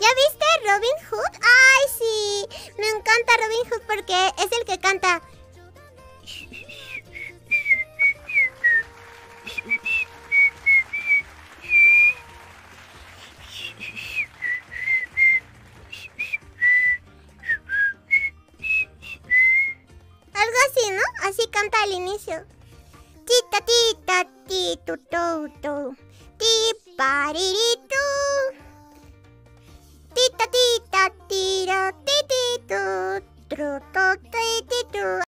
¿Ya viste Robin Hood? ¡Ay, sí! Me encanta Robin Hood porque es el que canta. Algo así, ¿no? Así canta al inicio. Tita, tita, titu, tu, tu. Ti, pariritu. Tita, tita, tiro, tititu, tru, tu, tititu.